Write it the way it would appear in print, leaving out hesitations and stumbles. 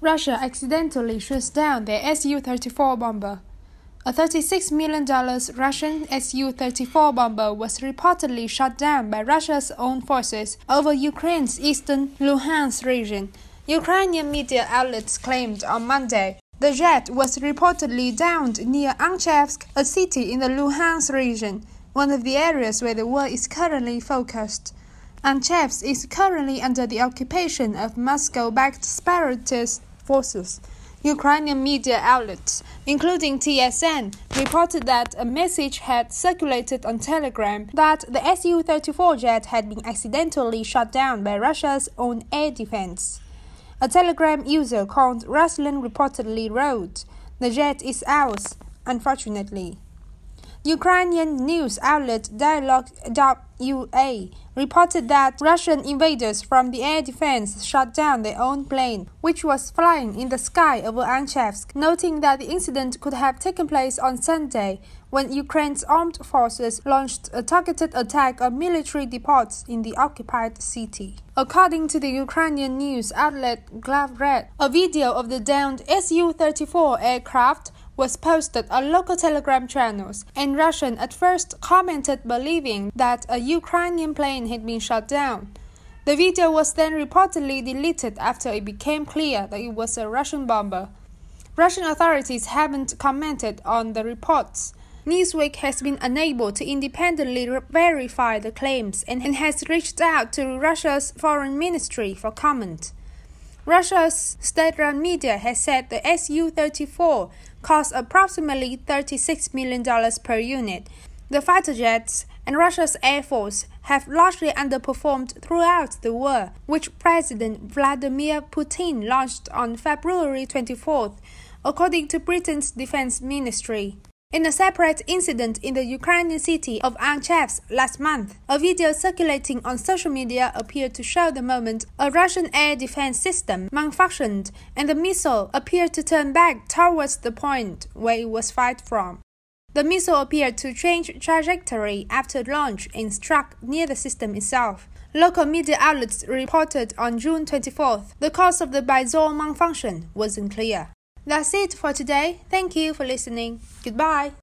Russia accidentally shoots down their Su-34 bomber. A $36 million Russian Su-34 bomber was reportedly shot down by Russia's own forces over Ukraine's eastern Luhansk region. Ukrainian media outlets claimed on Monday the jet was reportedly downed near Alchevsk, a city in the Luhansk region, one of the areas where the war is currently focused. Alchevsk is currently under the occupation of Moscow-backed separatist forces. Ukrainian media outlets, including TSN, reported that a message had circulated on Telegram that the Su-34 jet had been accidentally shot down by Russia's own air defense. A Telegram user called Ruslan reportedly wrote, "The jet is ours, unfortunately." Ukrainian news outlet Dialog.ua reported that Russian invaders from the air defense shot down their own plane, which was flying in the sky over Alchevsk, noting that the incident could have taken place on Sunday when Ukraine's armed forces launched a targeted attack on military depots in the occupied city. According to the Ukrainian news outlet Glavrad, a video of the downed Su-34 aircraft was posted on local Telegram channels, and Russian at first commented believing that a Ukrainian plane had been shot down. The video was then reportedly deleted after it became clear that it was a Russian bomber. Russian authorities haven't commented on the reports. Newsweek has been unable to independently verify the claims and has reached out to Russia's foreign ministry for comment. Russia's state-run media has said the Su-34 cost approximately $36 million per unit. The fighter jets and Russia's air force have largely underperformed throughout the war, which President Vladimir Putin launched on February 24th, according to Britain's defense ministry. In a separate incident in the Ukrainian city of Alchevsk last month, a video circulating on social media appeared to show the moment a Russian air defense system malfunctioned and the missile appeared to turn back towards the point where it was fired from. The missile appeared to change trajectory after launch and struck near the system itself. Local media outlets reported on June 24th the cause of the bizarre malfunction wasn't clear. That's it for today. Thank you for listening. Goodbye.